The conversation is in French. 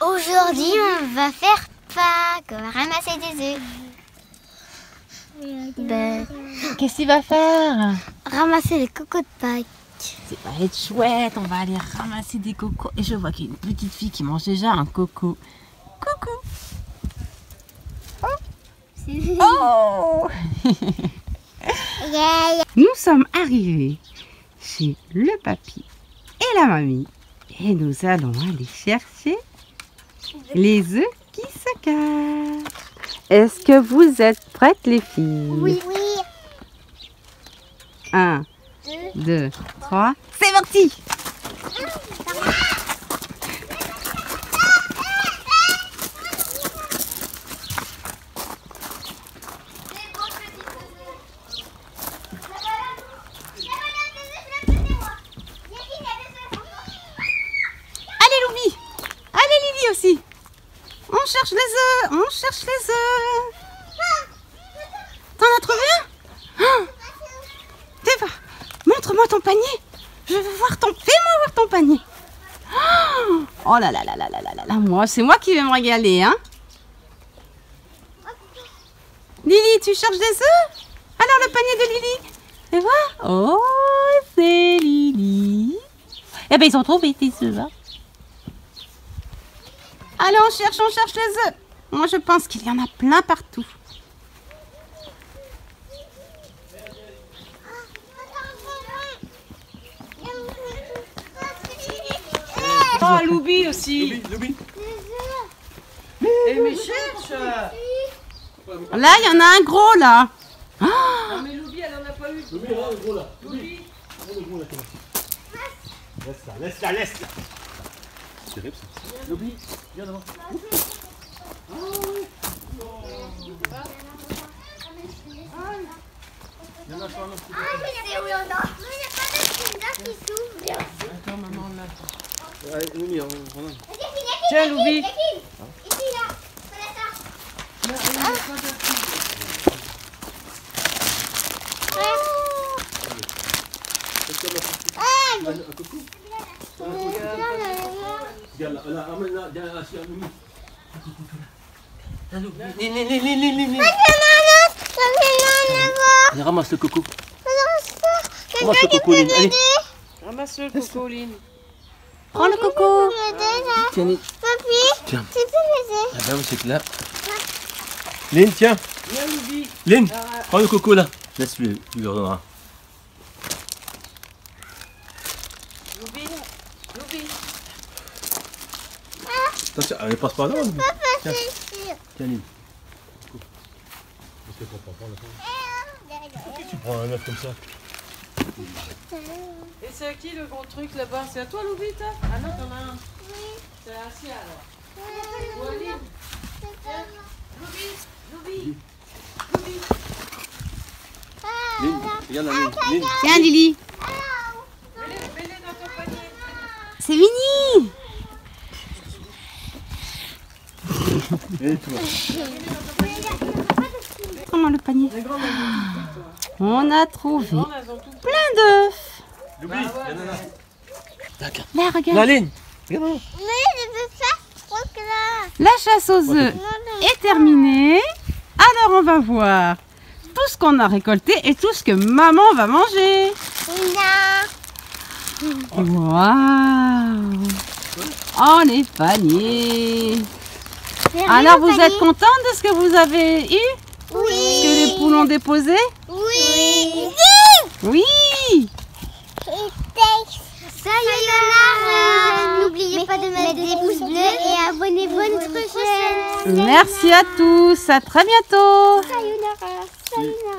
Aujourd'hui, on va faire Pâques, on va ramasser des œufs. Ben, qu'est-ce qu'il va faire? Ramasser les cocos de Pâques. C'est pas être chouette, on va aller ramasser des cocos. Et je vois qu'il y a une petite fille qui mange déjà un coco. Coucou. Oh. Nous sommes arrivés chez le papy et la mamie. Et nous allons aller chercher les œufs qui se cachent. Est-ce que vous êtes prêtes, les filles? Oui, oui. 1, 2, 3, c'est parti. On cherche les œufs. T'en as trouvé un? Montre-moi ton panier. Je veux voir ton... Fais-moi voir ton panier. Oh là là là là là là là. Moi, c'est moi qui vais me régaler, hein? Lily, tu cherches des œufs? Alors le panier de Lily. Fais voir. Oh, c'est Lily. Eh ben ils ont trouvé tes œufs, hein? Allez, on cherche les œufs. Moi, je pense qu'il y en a plein partout. Oh, Loubi aussi. Loubi. Mais cherche. Là, il y en a un gros, là. Non, mais Loubi, elle n'en a pas eu. Loubi, là, le gros, là. Loubi. Laisse-la, laisse-la, laisse-la. C'est terrible, ça. Loubi, viens devant. Tiens, Loubi. Allez, ramasse le coco. Ramasse le coco, Lynn. Allez. Ramasse le coco, Lynn. Prends le coco. Tiens, Lynn. Tiens. Tu peux m'aider? Ah bah oui, c'est que là. Lynn, tiens. Lynn, prends le coco là. Laisse-lui, tu lui redonneras. Attention, elle passe pas là. Tiens, Lynn. Pourquoi tu prends un œuf comme ça? Et c'est à qui le gros truc là-bas? C'est à toi, Loubi, toi? Ah non, t'en as un. Oui. C'est à Assya alors. Ou à Lynn. Loubi. Lynn, regarde la Lynn. Tiens, Lily. Mets-les dans ton panier. C'est Vini. Comment le panier? On a trouvé plein d'œufs. Loubi, là, regarde. La ligne. Regarde. La chasse aux œufs est terminée. Alors on va voir tout ce qu'on a récolté et tout ce que maman va manger. Waouh. Oh, les paniers. Alors, vous êtes contente de ce que vous avez eu? Oui. Ce que les poules ont déposé? Oui. Oui. Sayonara. N'oubliez pas de mettre des pouces bleus et abonnez-vous à notre chaîne. Merci à tous. À très bientôt. Sayonara.